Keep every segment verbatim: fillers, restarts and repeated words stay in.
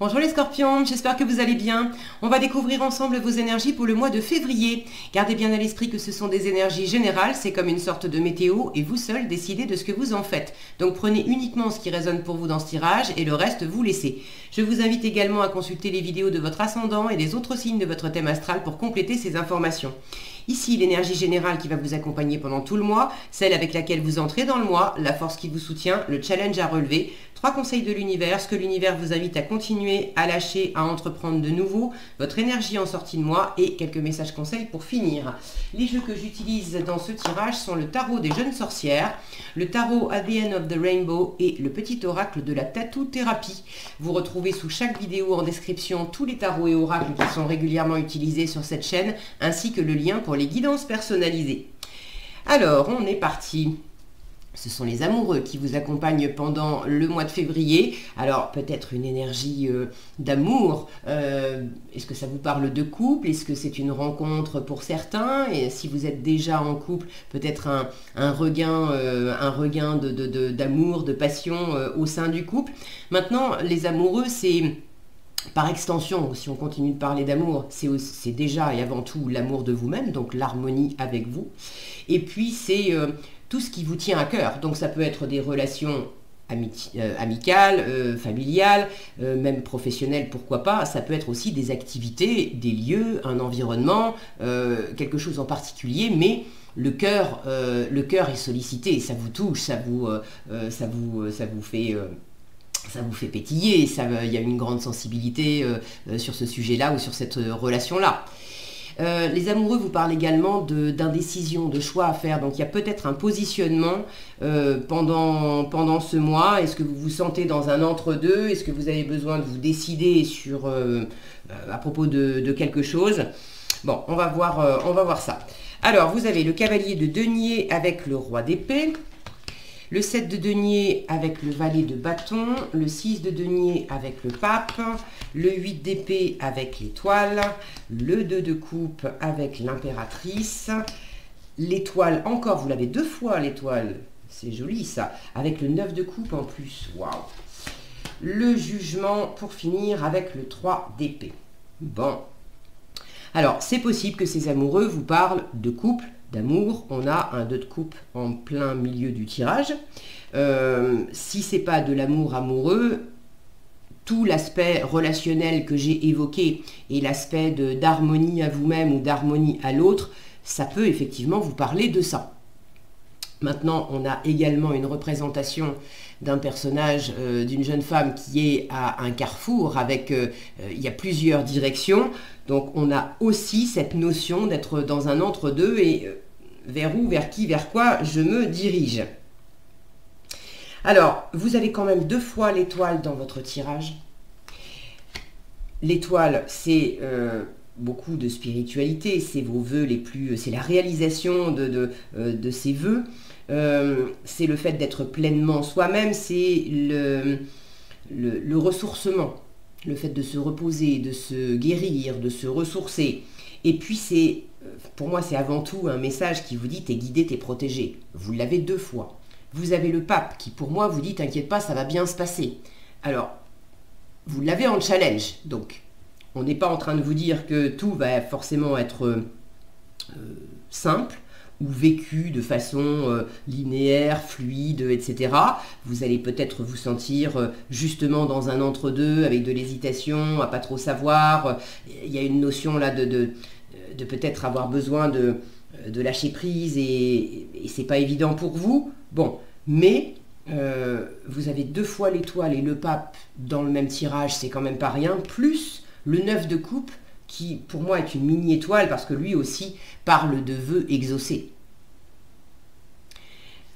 Bonjour les scorpions, j'espère que vous allez bien. On va découvrir ensemble vos énergies pour le mois de février. Gardez bien à l'esprit que ce sont des énergies générales, c'est comme une sorte de météo et vous seuls décidez de ce que vous en faites. Donc prenez uniquement ce qui résonne pour vous dans ce tirage et le reste vous laissez. Je vous invite également à consulter les vidéos de votre ascendant et les autres signes de votre thème astral pour compléter ces informations. Ici, l'énergie générale qui va vous accompagner pendant tout le mois, celle avec laquelle vous entrez dans le mois, la force qui vous soutient, le challenge à relever, trois conseils de l'univers, ce que l'univers vous invite à continuer, à lâcher, à entreprendre de nouveau, votre énergie en sortie de mois et quelques messages conseils pour finir. Les jeux que j'utilise dans ce tirage sont le tarot des jeunes sorcières, le tarot At the End of the Rainbow et le petit oracle de la tattoo thérapie. Vous retrouvez sous chaque vidéo en description tous les tarots et oracles qui sont régulièrement utilisés sur cette chaîne ainsi que le lien pour les guidances personnalisées. Alors, on est parti. Ce sont les amoureux qui vous accompagnent pendant le mois de février. Alors, peut-être une énergie euh, d'amour. Euh, est-ce que ça vous parle de couple? Est-ce que c'est une rencontre pour certains? Et si vous êtes déjà en couple, peut-être un, un regain, euh, un regain de, de, de, d'amour, de passion euh, au sein du couple. Maintenant, les amoureux, c'est... Par extension, si on continue de parler d'amour, c'est déjà et avant tout l'amour de vous-même, donc l'harmonie avec vous. Et puis, c'est euh, tout ce qui vous tient à cœur. Donc, ça peut être des relations ami euh, amicales, euh, familiales, euh, même professionnelles, pourquoi pas. Ça peut être aussi des activités, des lieux, un environnement, euh, quelque chose en particulier, mais... Le cœur, euh, le cœur est sollicité, ça vous touche, ça vous, euh, ça vous, ça vous fait... Euh, ça vous fait pétiller, ça, il y a une grande sensibilité euh, sur ce sujet-là ou sur cette relation-là. Euh, les amoureux vous parlent également d'indécision, de, de choix à faire. Donc il y a peut-être un positionnement euh, pendant, pendant ce mois. Est-ce que vous vous sentez dans un entre-deux? Est-ce que vous avez besoin de vous décider sur, euh, à propos de, de quelque chose? Bon, on va, voir, euh, on va voir ça. Alors, vous avez le cavalier de denier avec le roi d'épée. Le sept de denier avec le valet de bâton, le six de denier avec le pape, le huit d'épée avec l'étoile, le deux de coupe avec l'impératrice, l'étoile encore, vous l'avez deux fois l'étoile, c'est joli ça, avec le neuf de coupe en plus, waouh. Le jugement pour finir avec le trois d'épée. Bon, alors c'est possible que ces amoureux vous parlent de couple, d'amour, on a un deux de coupe en plein milieu du tirage. Euh, si c'est pas de l'amour amoureux, tout l'aspect relationnel que j'ai évoqué et l'aspect d'harmonie à vous-même ou d'harmonie à l'autre, ça peut effectivement vous parler de ça. Maintenant, on a également une représentation d'un personnage, euh, d'une jeune femme qui est à un carrefour avec, euh, il y a plusieurs directions. Donc, on a aussi cette notion d'être dans un entre-deux et euh, vers où, vers qui, vers quoi je me dirige. Alors, vous avez quand même deux fois l'étoile dans votre tirage. L'étoile, c'est... Euh, beaucoup de spiritualité, c'est vos vœux les plus, c'est la réalisation de, de, euh, de ces vœux, euh, c'est le fait d'être pleinement soi-même, c'est le, le, le ressourcement, le fait de se reposer, de se guérir, de se ressourcer. Et puis c'est, pour moi c'est avant tout un message qui vous dit t'es guidé, t'es protégé. Vous l'avez deux fois. Vous avez le pape qui pour moi vous dit t'inquiète pas, ça va bien se passer. Alors, vous l'avez en challenge, donc. On n'est pas en train de vous dire que tout va forcément être euh, simple ou vécu de façon euh, linéaire, fluide, et cetera. Vous allez peut-être vous sentir euh, justement dans un entre-deux avec de l'hésitation, à pas trop savoir. Il y a une notion là de, de, de peut-être avoir besoin de, de lâcher prise et, et c'est pas évident pour vous. Bon, mais... Euh, vous avez deux fois l'étoile et le pape dans le même tirage, c'est quand même pas rien, plus le neuf de coupe qui pour moi est une mini-étoile parce que lui aussi parle de vœux exaucés.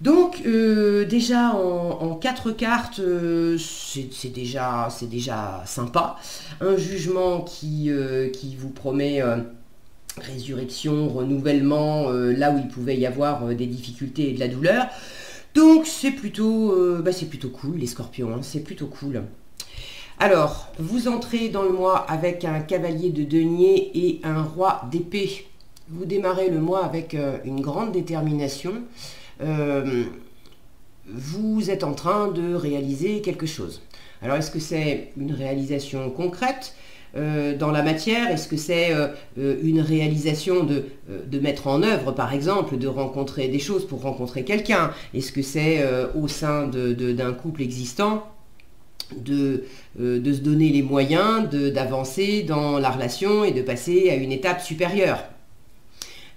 Donc euh, déjà en, en quatre cartes, euh, c'est déjà, c'est déjà sympa. Un jugement qui, euh, qui vous promet... Euh, résurrection, renouvellement, euh, là où il pouvait y avoir euh, des difficultés et de la douleur. Donc c'est plutôt, euh, bah, c'est plutôt cool les scorpions, hein, c'est plutôt cool. Alors, vous entrez dans le mois avec un cavalier de denier et un roi d'épée. Vous démarrez le mois avec euh, une grande détermination. Euh, vous êtes en train de réaliser quelque chose. Alors, est-ce que c'est une réalisation concrète euh, dans la matière? Est-ce que c'est euh, une réalisation de, de mettre en œuvre, par exemple, de rencontrer des choses pour rencontrer quelqu'un? Est-ce que c'est euh, au sein de, de, d'un couple existant de, euh, de se donner les moyens d'avancer dans la relation et de passer à une étape supérieure?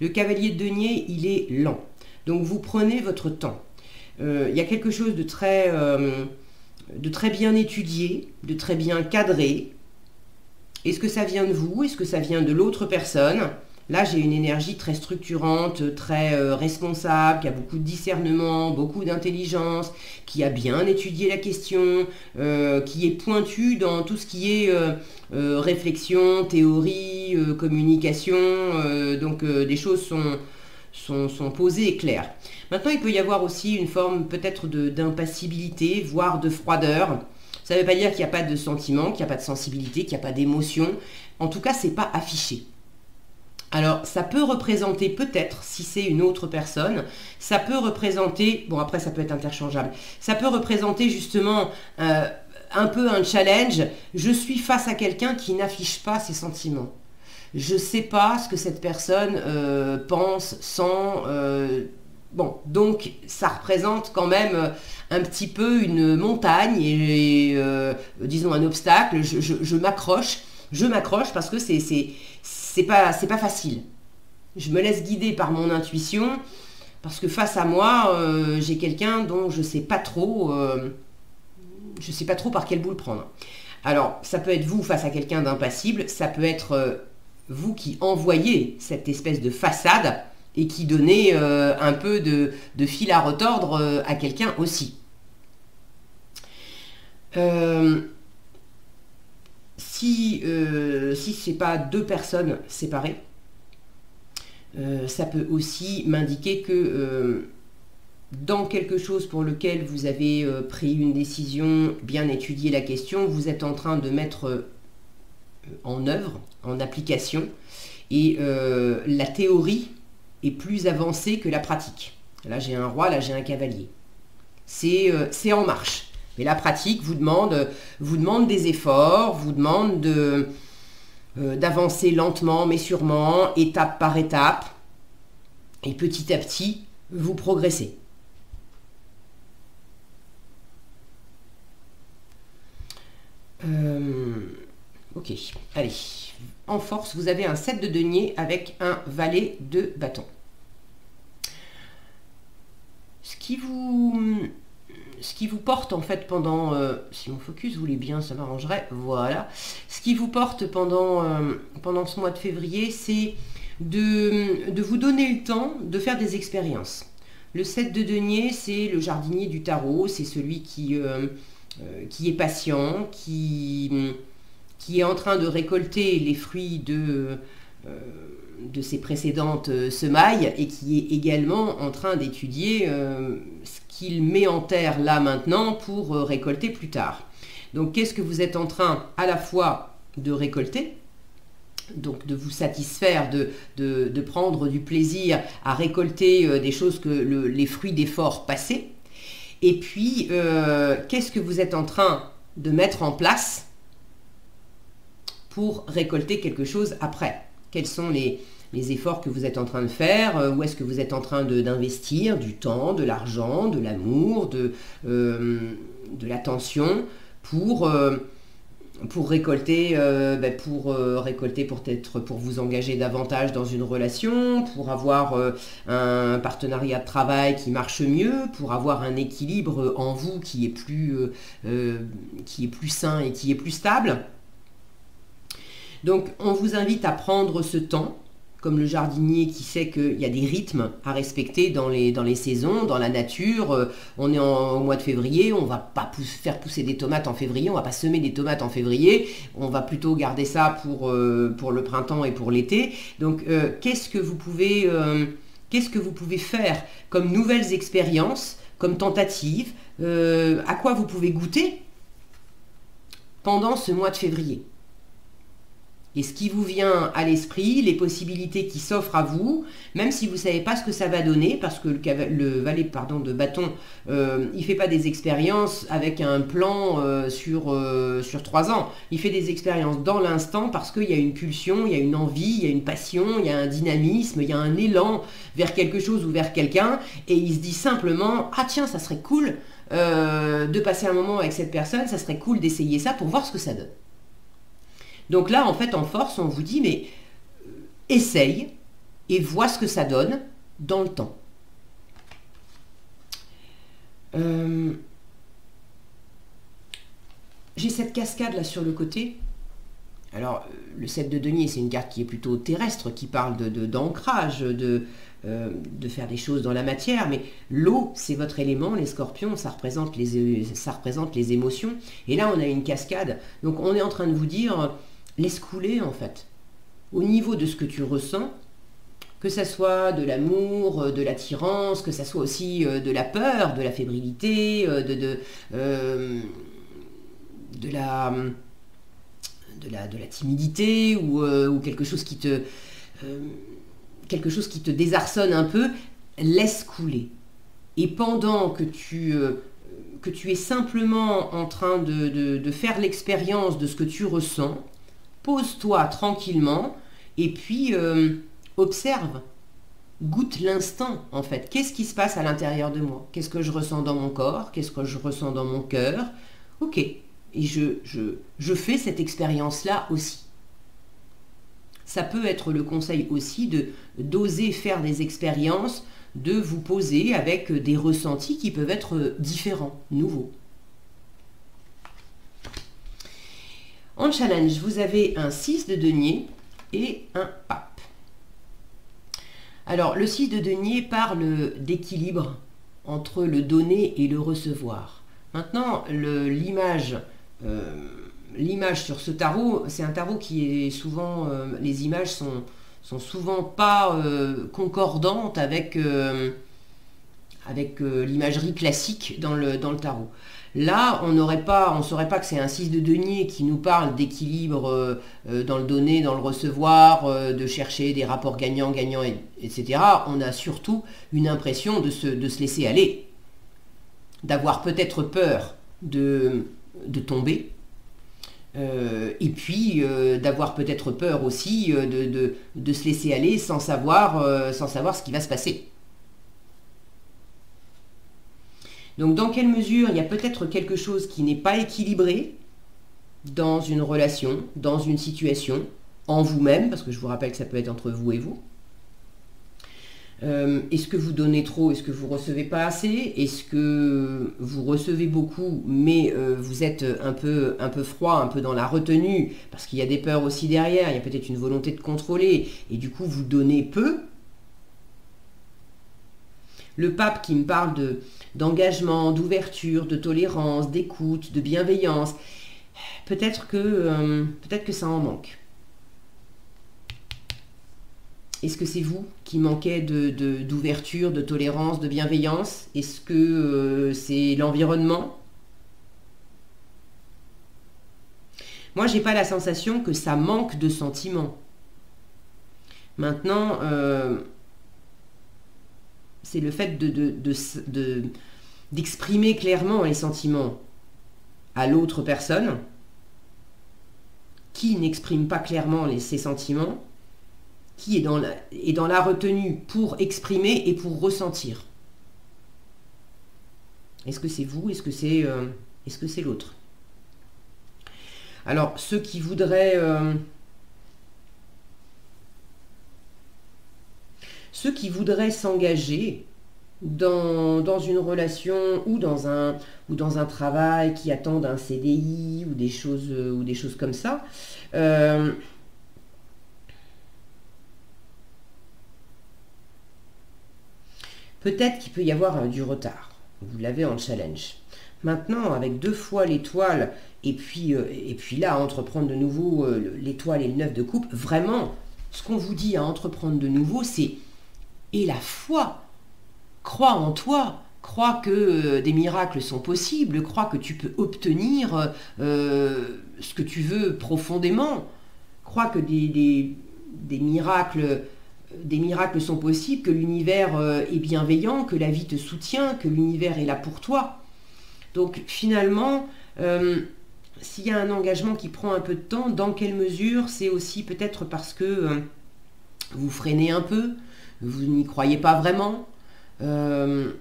Le cavalier de denier, il est lent. Donc, vous prenez votre temps. Euh, il y a quelque chose de très... Euh, de très bien étudié, de très bien cadré. Est-ce que ça vient de vous? Est-ce que ça vient de l'autre personne? Là, j'ai une énergie très structurante, très euh, responsable, qui a beaucoup de discernement, beaucoup d'intelligence, qui a bien étudié la question, euh, qui est pointue dans tout ce qui est euh, euh, réflexion, théorie, euh, communication. Euh, donc, euh, des choses sont... Sont, sont posées et claires. Maintenant, il peut y avoir aussi une forme peut-être d'impassibilité, voire de froideur. Ça ne veut pas dire qu'il n'y a pas de sentiment, qu'il n'y a pas de sensibilité, qu'il n'y a pas d'émotion. En tout cas, ce n'est pas affiché. Alors, ça peut représenter peut-être, si c'est une autre personne, ça peut représenter, bon après ça peut être interchangeable, ça peut représenter justement euh, un peu un challenge. Je suis face à quelqu'un qui n'affiche pas ses sentiments. Je ne sais pas ce que cette personne euh, pense, sent. Euh, bon, donc ça représente quand même un petit peu une montagne et, et euh, disons un obstacle. Je, je, je m'accroche, je m'accroche parce que c'est c'est pas c'est pas facile. Je me laisse guider par mon intuition parce que face à moi euh, j'ai quelqu'un dont je sais pas trop, euh, je sais pas trop par quel bout le prendre. Alors ça peut être vous face à quelqu'un d'impassible, ça peut être euh, vous qui envoyez cette espèce de façade et qui donnez euh, un peu de, de fil à retordre euh, à quelqu'un aussi. Euh, si euh, si ce n'est pas deux personnes séparées, euh, ça peut aussi m'indiquer que euh, dans quelque chose pour lequel vous avez euh, pris une décision, bien étudié la question, vous êtes en train de mettre... Euh, en œuvre, en application, et euh, la théorie est plus avancée que la pratique. Là, j'ai un roi, là, j'ai un cavalier. C'est euh, c'est en marche. Mais la pratique vous demande, vous demande des efforts, vous demande de, euh, d'avancer lentement, mais sûrement, étape par étape, et petit à petit, vous progressez. Euh... Ok, allez, en force, vous avez un sept de denier avec un valet de bâton. Ce qui vous, ce qui vous porte en fait pendant, euh, si mon focus voulait bien, ça m'arrangerait, voilà. Ce qui vous porte pendant, euh, pendant ce mois de février, c'est de, de vous donner le temps de faire des expériences. Le sept de denier, c'est le jardinier du tarot, c'est celui qui, euh, qui est patient, qui... qui est en train de récolter les fruits de, euh, de ses précédentes semailles et qui est également en train d'étudier euh, ce qu'il met en terre là maintenant pour euh, récolter plus tard. Donc, qu'est-ce que vous êtes en train à la fois de récolter, donc de vous satisfaire, de, de, de prendre du plaisir à récolter euh, des choses que le, les fruits d'efforts passés, et puis euh, qu'est-ce que vous êtes en train de mettre en place pour récolter quelque chose après? Quels sont les, les efforts que vous êtes en train de faire? Où est-ce que vous êtes en train d'investir du temps, de l'argent, de l'amour, de, euh, de l'attention pour, euh, pour récolter, euh, ben pour, euh, récolter peut-être pour vous engager davantage dans une relation, pour avoir euh, un partenariat de travail qui marche mieux, pour avoir un équilibre en vous qui est plus, euh, euh, qui est plus sain et qui est plus stable. Donc, on vous invite à prendre ce temps, comme le jardinier qui sait qu'il y a des rythmes à respecter dans les, dans les saisons, dans la nature. On est en, au mois de février, on ne va pas pousse, faire pousser des tomates en février, on ne va pas semer des tomates en février, on va plutôt garder ça pour, euh, pour le printemps et pour l'été. Donc, euh, qu'est-ce que vous pouvez, euh, qu'est-ce que vous pouvez faire comme nouvelles expériences, comme tentatives, euh, à quoi vous pouvez goûter pendant ce mois de février? et ce qui vous vient à l'esprit, les possibilités qui s'offrent à vous, même si vous ne savez pas ce que ça va donner, parce que le, le valet pardon, de bâton, euh, il ne fait pas des expériences avec un plan euh, sur, euh, sur trois ans. Il fait des expériences dans l'instant parce qu'il y a une pulsion, il y a une envie, il y a une passion, il y a un dynamisme, il y a un élan vers quelque chose ou vers quelqu'un, et il se dit simplement « Ah tiens, ça serait cool euh, de passer un moment avec cette personne, ça serait cool d'essayer ça pour voir ce que ça donne. » Donc là, en fait, en force, on vous dit, mais euh, essaye et vois ce que ça donne dans le temps. Euh, J'ai cette cascade là sur le côté. Alors, le sept de denier, c'est une carte qui est plutôt terrestre, qui parle d'ancrage, de, de, de, euh, de faire des choses dans la matière, mais l'eau, c'est votre élément, les scorpions, ça représente les, ça représente les émotions. Et là, on a une cascade. Donc, on est en train de vous dire... Laisse couler en fait, au niveau de ce que tu ressens, que ça soit de l'amour, de l'attirance, que ça soit aussi de la peur, de la fébrilité, de, de, euh, de, la, de, la, de la timidité ou, euh, ou quelque chose qui te, euh, quelque chose qui te désarçonne un peu, laisse couler. Et pendant que tu... Euh, que tu es simplement en train de, de, de faire l'expérience de ce que tu ressens, pose-toi tranquillement et puis euh, observe, goûte l'instant en fait. Qu'est-ce qui se passe à l'intérieur de moi? Qu'est-ce que je ressens dans mon corps? Qu'est-ce que je ressens dans mon cœur? Ok, et je, je, je fais cette expérience-là aussi. Ça peut être le conseil aussi de d'oser faire des expériences, de vous poser avec des ressentis qui peuvent être différents, nouveaux. En challenge, vous avez un six de denier et un pape. Alors, le six de denier parle d'équilibre entre le donner et le recevoir. Maintenant, l'image... Euh, l'image sur ce tarot, c'est un tarot qui est souvent... Euh, les images sont... sont souvent pas euh, concordantes avec, euh, avec euh, l'imagerie classique dans le, dans le tarot. Là, on n'aurait pas, on ne saurait pas que c'est un six de denier qui nous parle d'équilibre euh, euh, dans le donner, dans le recevoir, euh, de chercher des rapports gagnants-gagnants, et cetera. On a surtout une impression de se, de se laisser aller, d'avoir peut-être peur de, de tomber, Euh, et puis euh, d'avoir peut-être peur aussi euh, de, de, de se laisser aller sans savoir, euh, sans savoir ce qui va se passer. Donc dans quelle mesure il y a peut-être quelque chose qui n'est pas équilibré dans une relation, dans une situation, en vous-même, parce que je vous rappelle que ça peut être entre vous et vous. Euh, est-ce que vous donnez trop? Est-ce que vous recevez pas assez? Est-ce que vous recevez beaucoup, mais euh, vous êtes un peu, un peu froid, un peu dans la retenue, parce qu'il y a des peurs aussi derrière, il y a peut-être une volonté de contrôler, et du coup vous donnez peu? Le pape qui me parle de, d'engagement, d'ouverture, de tolérance, d'écoute, de bienveillance, peut-être que, euh, peut-être que ça en manque. Est-ce que c'est vous qui manquez d'ouverture, de, de, de tolérance, de bienveillance? Est-ce que euh, c'est l'environnement? Moi, j'ai pas la sensation que ça manque de sentiments. Maintenant, euh, c'est le fait de, de, de, de, d'exprimer clairement les sentiments à l'autre personne qui n'exprime pas clairement les, ses sentiments, qui est dans, la, est dans la retenue pour exprimer et pour ressentir. Est-ce que c'est vous? Est-ce que c'est euh, est-ce que c'est l'autre? Alors, ceux qui voudraient... Euh, ceux qui voudraient s'engager dans, dans une relation ou dans un, ou dans un travail, qui attendent un C D I ou des choses, ou des choses comme ça... Euh, peut-être qu'il peut y avoir du retard. Vous l'avez en challenge. Maintenant, avec deux fois l'étoile, et puis, et puis là, entreprendre de nouveau l'étoile et le neuf de coupe, vraiment, ce qu'on vous dit à entreprendre de nouveau, c'est « et la foi, crois en toi ». Crois que des miracles sont possibles, crois que tu peux obtenir euh, ce que tu veux profondément. croient que des, des, des, miracles, des miracles sont possibles, que l'univers est bienveillant, que la vie te soutient, que l'univers est là pour toi. Donc finalement, euh, s'il y a un engagement qui prend un peu de temps, dans quelle mesure? C'est aussi peut-être parce que euh, vous freinez un peu, vous n'y croyez pas vraiment, euh,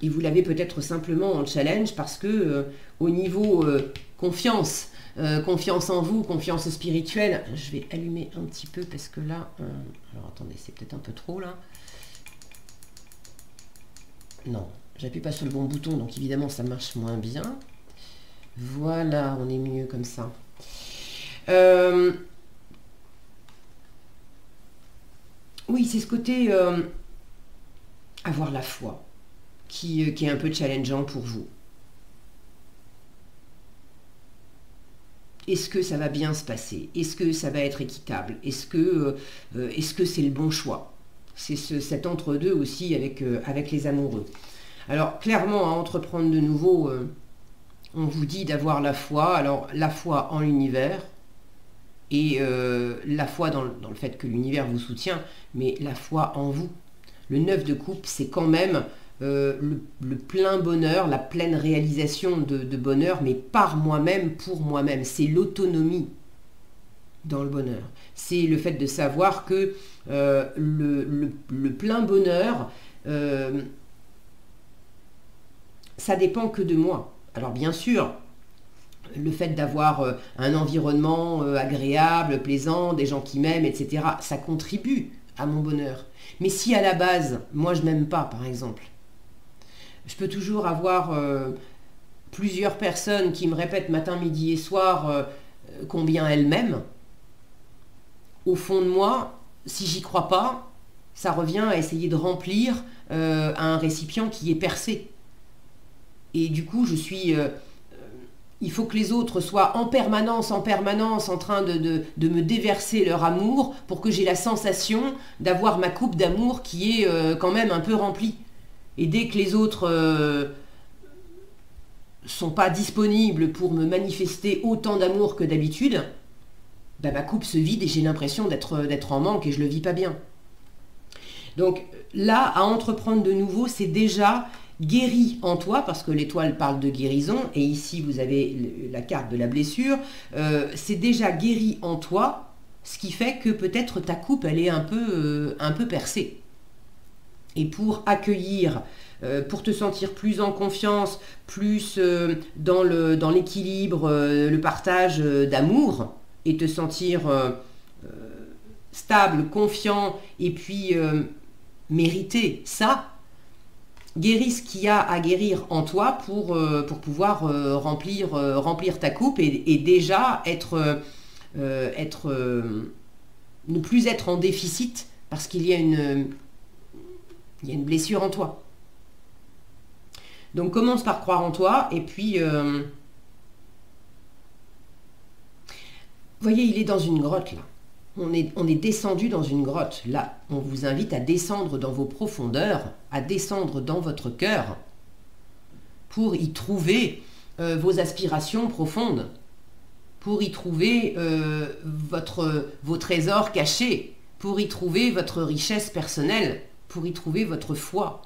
et vous l'avez peut-être simplement en challenge parce que euh, au niveau euh, confiance, euh, confiance en vous, confiance spirituelle, je vais allumer un petit peu parce que là, euh, alors attendez, c'est peut-être un peu trop là. Non, j'appuie pas sur le bon bouton, donc évidemment ça marche moins bien. Voilà, on est mieux comme ça. Euh, oui, c'est ce côté euh, avoir la foi qui, qui est un peu challengeant pour vous. Est-ce que ça va bien se passer? Est-ce que ça va être équitable? Est-ce que euh, est-ce que c'est le bon choix? C'est ce, cet entre-deux aussi avec, euh, avec les amoureux. Alors, clairement, à entreprendre de nouveau, euh, on vous dit d'avoir la foi. Alors, la foi en l'univers et euh, la foi dans, dans le fait que l'univers vous soutient, mais la foi en vous. Le neuf de coupe, c'est quand même euh, le, le plein bonheur, la pleine réalisation de, de bonheur, mais par moi-même, pour moi-même. C'est l'autonomie dans le bonheur. C'est le fait de savoir que euh, le, le, le plein bonheur, euh, ça dépend que de moi. Alors bien sûr, le fait d'avoir euh, un environnement euh, agréable, plaisant, des gens qui m'aiment, et cetera, ça contribue à mon bonheur. Mais si à la base, moi je m'aime pas, par exemple, je peux toujours avoir euh, plusieurs personnes qui me répètent matin, midi et soir euh, combien elles m'aiment. Au fond de moi, si j'y crois pas, ça revient à essayer de remplir euh, un récipient qui est percé. Et du coup, je suis... Euh, il faut que les autres soient en permanence, en permanence, en train de, de, de me déverser leur amour pour que j'ai la sensation d'avoir ma coupe d'amour qui est euh, quand même un peu remplie. Et dès que les autres... Euh, sont pas disponibles pour me manifester autant d'amour que d'habitude, bah, ma coupe se vide et j'ai l'impression d'être d'être en manque et je le vis pas bien. Donc là, à entreprendre de nouveau, c'est déjà guéri en toi, parce que l'étoile parle de guérison, et ici vous avez la carte de la blessure, euh, c'est déjà guéri en toi, ce qui fait que peut-être ta coupe, elle est un peu, euh, un peu percée. Et pour accueillir, euh, pour te sentir plus en confiance, plus euh, dans le, dans l'équilibre, euh, le partage euh, d'amour, et te sentir euh, euh, stable, confiant, et puis euh, mériter ça, guéris ce qu'il y a à guérir en toi pour, euh, pour pouvoir euh, remplir, euh, remplir ta coupe et, et déjà être, euh, être, euh, ne plus être en déficit parce qu'il y a une... Il y a une blessure en toi. Donc commence par croire en toi et puis... Euh... Vous voyez, il est dans une grotte là. On est, on est descendu dans une grotte. Là, on vous invite à descendre dans vos profondeurs, à descendre dans votre cœur pour y trouver euh, vos aspirations profondes, pour y trouver euh, votre, vos trésors cachés, pour y trouver votre richesse personnelle, pour y trouver votre foi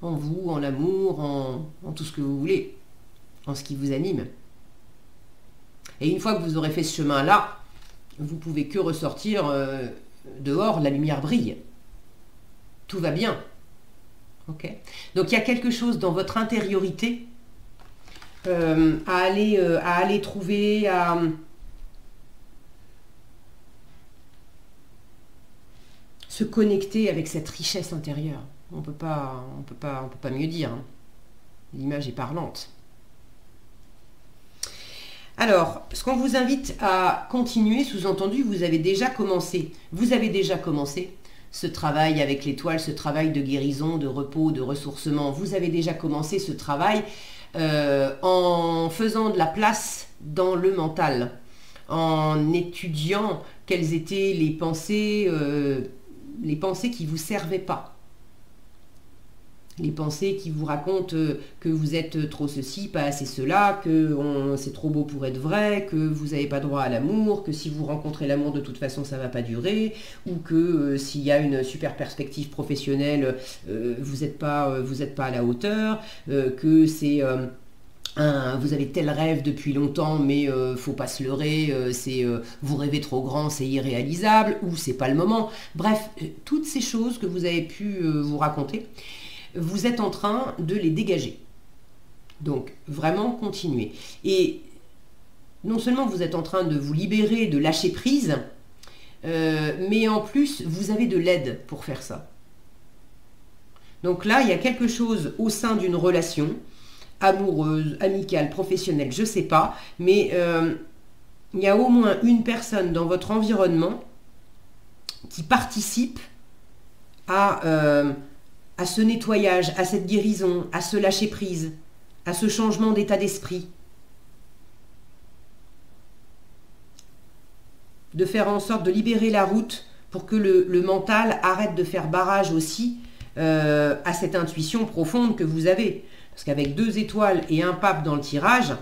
en vous, en l'amour, en, en tout ce que vous voulez, en ce qui vous anime. Et une fois que vous aurez fait ce chemin-là, vous ne pouvez que ressortir euh, dehors, la lumière brille. Tout va bien. Okay. Donc il y a quelque chose dans votre intériorité euh, à, aller, euh, à aller trouver, à... se connecter avec cette richesse intérieure. On peut pas, on peut pas, on peut pas mieux dire. Hein. L'image est parlante. Alors, ce qu'on vous invite à continuer, sous-entendu, vous avez déjà commencé. Vous avez déjà commencé ce travail avec l'étoile, ce travail de guérison, de repos, de ressourcement. Vous avez déjà commencé ce travail euh, en faisant de la place dans le mental, en étudiant quelles étaient les pensées... Euh, les pensées qui ne vous servaient pas. les pensées qui vous racontent que vous êtes trop ceci, pas assez cela, que c'est trop beau pour être vrai, que vous n'avez pas droit à l'amour, que si vous rencontrez l'amour de toute façon ça ne va pas durer, ou que euh, s'il y a une super perspective professionnelle, euh, vous n'êtes pas, euh, vous n'êtes pas à la hauteur, euh, que c'est... Euh, Un, vous avez tel rêve depuis longtemps, mais euh, faut pas se leurrer, euh, c'est euh, vous rêvez trop grand, c'est irréalisable, ou c'est pas le moment. Bref, toutes ces choses que vous avez pu euh, vous raconter, vous êtes en train de les dégager. Donc, vraiment, continuez. Et non seulement vous êtes en train de vous libérer, de lâcher prise, euh, mais en plus, vous avez de l'aide pour faire ça. Donc là, il y a quelque chose au sein d'une relation, amoureuse, amicale, professionnelle, je sais pas, mais euh, il y a au moins une personne dans votre environnement qui participe à, euh, à ce nettoyage, à cette guérison, à ce lâcher prise, à ce changement d'état d'esprit, de faire en sorte de libérer la route pour que le, le mental arrête de faire barrage aussi euh, à cette intuition profonde que vous avez. Parce qu'avec deux étoiles et un pape dans le tirage,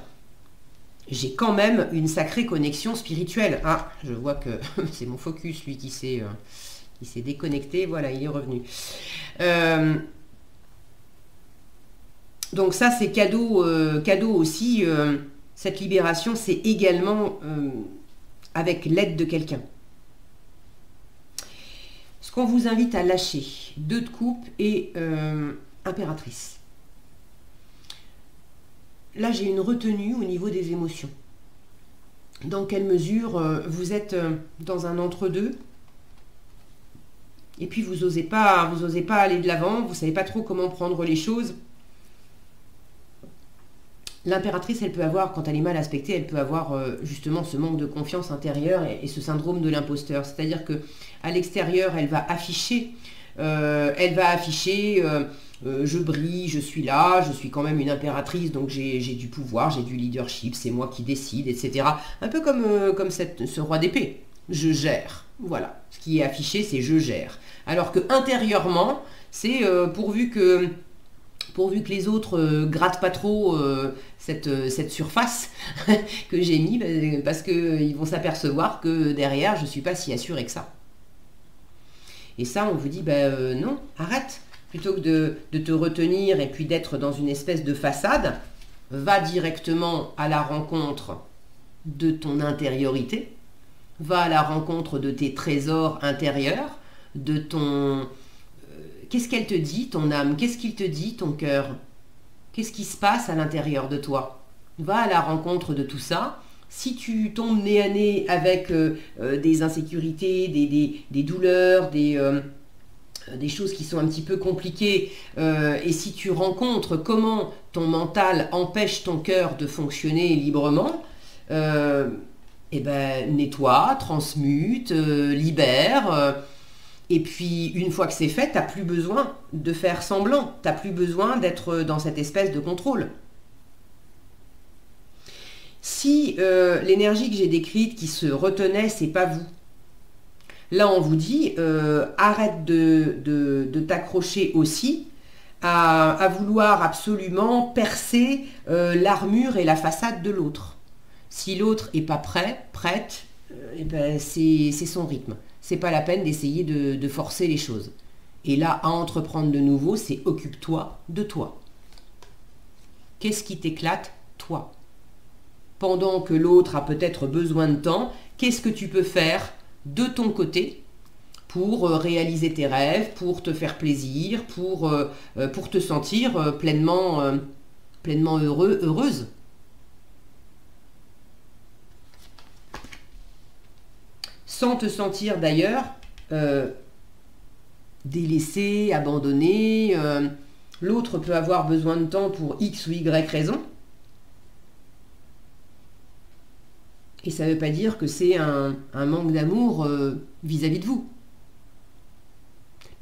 j'ai quand même une sacrée connexion spirituelle. Ah, je vois que c'est mon focus, lui, qui s'est euh, déconnecté. Voilà, il est revenu. Euh, donc ça, c'est cadeau, euh, cadeau aussi. Euh, cette libération, c'est également euh, avec l'aide de quelqu'un. Ce qu'on vous invite à lâcher, deux de coupe et euh, impératrice. Là, j'ai une retenue au niveau des émotions. Dans quelle mesure euh, vous êtes euh, dans un entre-deux et puis vous n'osez pas, vous n'osez pas aller de l'avant, vous ne savez pas trop comment prendre les choses. L'impératrice, elle peut avoir, quand elle est mal aspectée, elle peut avoir euh, justement ce manque de confiance intérieure et, et ce syndrome de l'imposteur. C'est-à-dire qu'à l'extérieur, elle va afficher, euh, elle va afficher... Euh, Euh, je brille, je suis là, je suis quand même une impératrice, donc j'ai du pouvoir, j'ai du leadership, c'est moi qui décide, et cetera. Un peu comme, euh, comme cette, ce roi d'épée. Je gère. Voilà. Ce qui est affiché, c'est je gère. Alors que intérieurement, c'est euh, pourvu que... pourvu que les autres euh, grattent pas trop euh, cette, euh, cette surface que j'ai mis, parce qu'ils vont s'apercevoir que derrière, je ne suis pas si assurée que ça. Et ça, on vous dit, bah, euh, non, arrête. Plutôt que de, de te retenir et puis d'être dans une espèce de façade, va directement à la rencontre de ton intériorité, va à la rencontre de tes trésors intérieurs, de ton... Euh, qu'est-ce qu'elle te dit, ton âme? Qu'est-ce qu'il te dit, ton cœur? Qu'est-ce qui se passe à l'intérieur de toi? Va à la rencontre de tout ça. Si tu tombes nez à nez avec euh, euh, des insécurités, des, des, des douleurs, des... Euh, des choses qui sont un petit peu compliquées, euh, et si tu rencontres comment ton mental empêche ton cœur de fonctionner librement, euh, et ben, nettoie, transmute, euh, libère, euh, et puis une fois que c'est fait, t'as plus besoin de faire semblant, t'as plus besoin d'être dans cette espèce de contrôle. Si euh, l'énergie que j'ai décrite qui se retenait, c'est pas vous. Là, on vous dit, euh, arrête de, de, de t'accrocher aussi à, à vouloir absolument percer euh, l'armure et la façade de l'autre. Si l'autre n'est pas prêt, prête, euh, eh ben c'est son rythme. C'est pas la peine d'essayer de, de forcer les choses. Et là, à entreprendre de nouveau, c'est occupe-toi de toi. Qu'est-ce qui t'éclate, toi? Pendant que l'autre a peut-être besoin de temps, qu'est-ce que tu peux faire de ton côté pour réaliser tes rêves, pour te faire plaisir, pour, euh, pour te sentir pleinement, euh, pleinement heureux, heureuse. Sans te sentir d'ailleurs euh, délaissé, abandonné. Euh, l'autre peut avoir besoin de temps pour X ou Y raison. Et ça ne veut pas dire que c'est un, un manque d'amour vis-à-vis euh, de vous.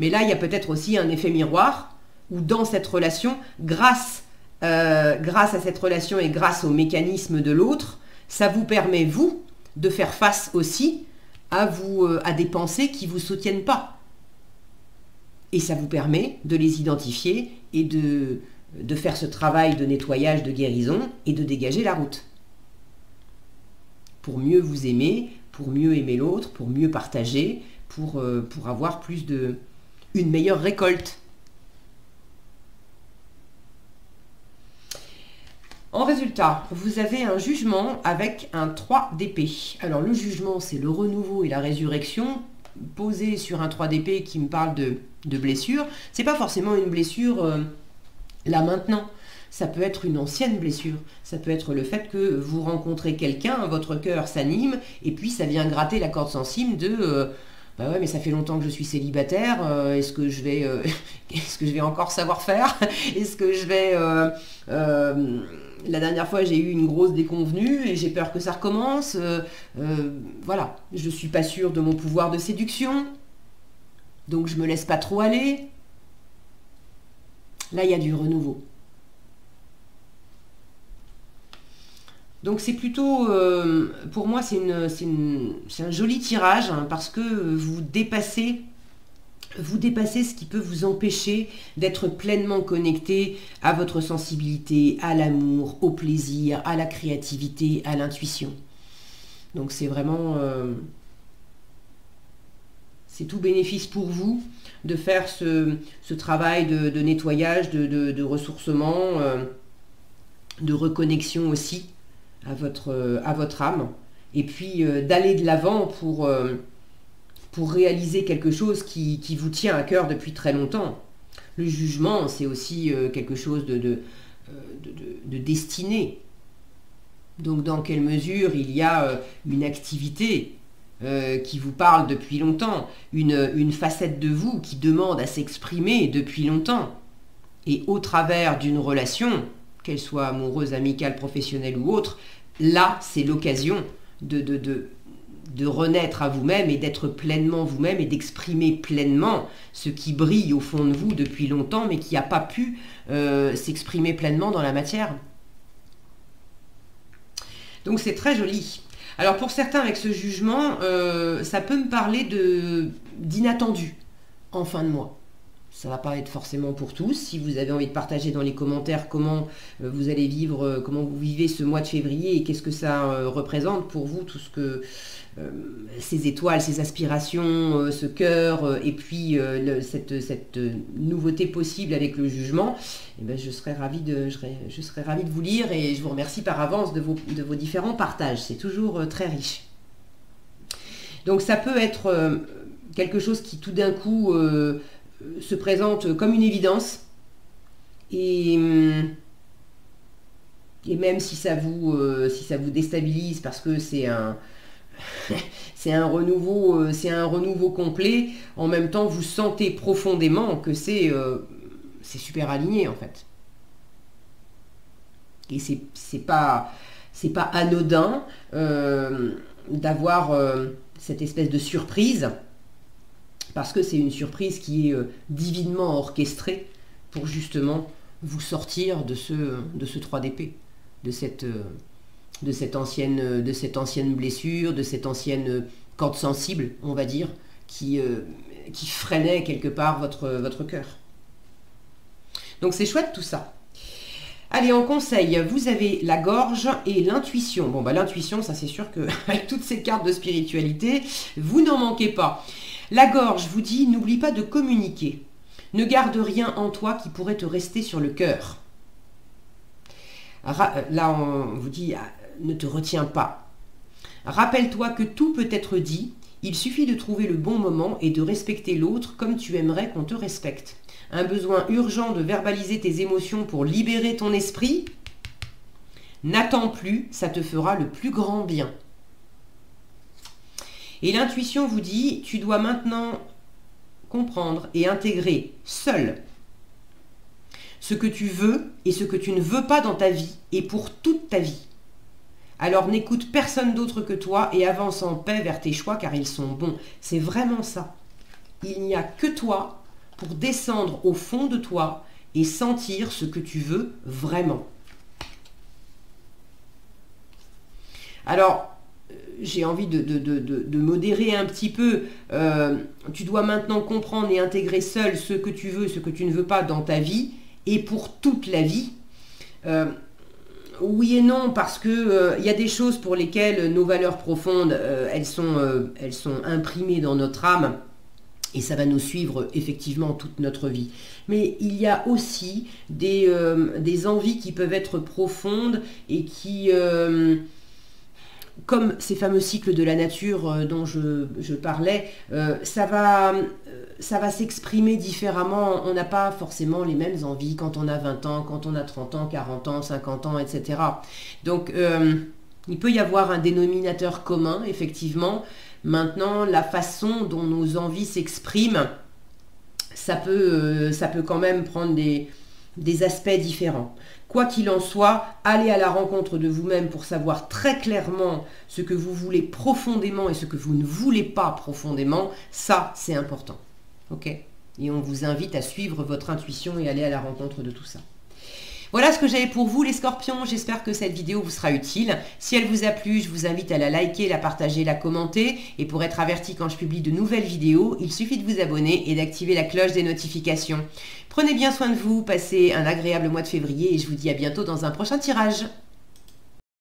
Mais là, il y a peut-être aussi un effet miroir où dans cette relation, grâce, euh, grâce à cette relation et grâce au mécanisme de l'autre, ça vous permet, vous, de faire face aussi à, vous, euh, à des pensées qui ne vous soutiennent pas. et ça vous permet de les identifier et de, de faire ce travail de nettoyage, de guérison et de dégager la route. Pour mieux vous aimer, pour mieux aimer l'autre, pour mieux partager, pour, euh, pour avoir plus de, une meilleure récolte. En résultat, vous avez un jugement avec un trois d'épée. Alors le jugement, c'est le renouveau et la résurrection posé sur un trois d'épée qui me parle de, de blessure. C'est pas forcément une blessure euh, là maintenant. Ça peut être une ancienne blessure. Ça peut être le fait que vous rencontrez quelqu'un, votre cœur s'anime et puis ça vient gratter la corde sensible de euh, bah ouais, mais ça fait longtemps que je suis célibataire. Euh, est-ce que je vais, euh, est-ce que je vais encore savoir faire? Est-ce que je vais euh, euh, La dernière fois, j'ai eu une grosse déconvenue et j'ai peur que ça recommence. Euh, euh, voilà, je ne suis pas sûre de mon pouvoir de séduction. Donc, je ne me laisse pas trop aller. Là, il y a du renouveau. Donc, c'est plutôt... Euh, pour moi, c'est une, c'est une, c'est un joli tirage hein, parce que vous dépassez... Vous dépassez ce qui peut vous empêcher d'être pleinement connecté à votre sensibilité, à l'amour, au plaisir, à la créativité, à l'intuition. Donc c'est vraiment... Euh, c'est tout bénéfice pour vous de faire ce, ce travail de, de nettoyage, de, de, de ressourcement, euh, de reconnexion aussi à votre, euh, à votre âme. Et puis euh, d'aller de l'avant pour... Euh, pour réaliser quelque chose qui, qui vous tient à cœur depuis très longtemps. Le jugement, c'est aussi quelque chose de, de, de, de destiné. Donc dans quelle mesure il y a une activité qui vous parle depuis longtemps, une, une facette de vous qui demande à s'exprimer depuis longtemps. Et au travers d'une relation, qu'elle soit amoureuse, amicale, professionnelle ou autre, là, c'est l'occasion de... de, de de renaître à vous-même et d'être pleinement vous-même et d'exprimer pleinement ce qui brille au fond de vous depuis longtemps mais qui n'a pas pu euh, s'exprimer pleinement dans la matière. Donc c'est très joli. Alors pour certains avec ce jugement, euh, ça peut me parler de d'inattendu en fin de mois. Ça va pas être forcément pour tous. Si vous avez envie de partager dans les commentaires comment vous allez vivre, comment vous vivez ce mois de février et qu'est-ce que ça représente pour vous, tout ce que euh, ces étoiles, ces aspirations, ce cœur et puis euh, le, cette, cette nouveauté possible avec le jugement, eh ben, je serais ravie de, je serais, je serais ravie de vous lire et je vous remercie par avance de vos, de vos différents partages. C'est toujours très riche. Donc ça peut être euh, quelque chose qui tout d'un coup... Euh, se présente comme une évidence et, et même si ça vous euh, si ça vous déstabilise parce que c'est un c'est un renouveau euh, c'est un renouveau complet, en même temps vous sentez profondément que c'est euh, c'est super aligné en fait et c'est c'est pas c'est pas anodin euh, d'avoir euh, cette espèce de surprise. Parce que c'est une surprise qui est euh, divinement orchestrée pour justement vous sortir de ce, de ce trois d'épée, de cette, euh, de, cette ancienne, de cette ancienne blessure, de cette ancienne corde sensible, on va dire, qui, euh, qui freinait quelque part votre, votre cœur. Donc c'est chouette tout ça. Allez, en conseil, vous avez la gorge et l'intuition. Bon, bah l'intuition, ça c'est sûr qu'avec toutes ces cartes de spiritualité, vous n'en manquez pas. La gorge vous dit, n'oublie pas de communiquer. Ne garde rien en toi qui pourrait te rester sur le cœur. Là, on vous dit, ne te retiens pas. Rappelle-toi que tout peut être dit. Il suffit de trouver le bon moment et de respecter l'autre comme tu aimerais qu'on te respecte. Un besoin urgent de verbaliser tes émotions pour libérer ton esprit. N'attends plus, ça te fera le plus grand bien. Et l'intuition vous dit, tu dois maintenant comprendre et intégrer seul ce que tu veux et ce que tu ne veux pas dans ta vie et pour toute ta vie. Alors n'écoute personne d'autre que toi et avance en paix vers tes choix car ils sont bons. C'est vraiment ça. Il n'y a que toi pour descendre au fond de toi et sentir ce que tu veux vraiment. Alors... j'ai envie de, de, de, de, de modérer un petit peu. Euh, tu dois maintenant comprendre et intégrer seul ce que tu veux, ce que tu ne veux pas dans ta vie et pour toute la vie. Euh, oui et non, parce que euh, y a des choses pour lesquelles nos valeurs profondes, euh, elles sont, euh, elles sont imprimées dans notre âme. Et ça va nous suivre effectivement toute notre vie. Mais il y a aussi des, euh, des envies qui peuvent être profondes et qui, euh, comme ces fameux cycles de la nature dont je, je parlais, euh, ça va, ça va s'exprimer différemment. On n'a pas forcément les mêmes envies quand on a vingt ans, quand on a trente ans, quarante ans, cinquante ans, et cetera. Donc euh, il peut y avoir un dénominateur commun, effectivement. Maintenant, la façon dont nos envies s'expriment, ça peut, euh, ça peut quand même prendre des, des aspects différents. Quoi qu'il en soit, allez à la rencontre de vous-même pour savoir très clairement ce que vous voulez profondément et ce que vous ne voulez pas profondément. Ça, c'est important. Ok ? Et on vous invite à suivre votre intuition et aller à la rencontre de tout ça. Voilà ce que j'avais pour vous les scorpions, j'espère que cette vidéo vous sera utile. Si elle vous a plu, je vous invite à la liker, la partager, la commenter. Et pour être averti quand je publie de nouvelles vidéos, il suffit de vous abonner et d'activer la cloche des notifications. Prenez bien soin de vous, passez un agréable mois de février et je vous dis à bientôt dans un prochain tirage.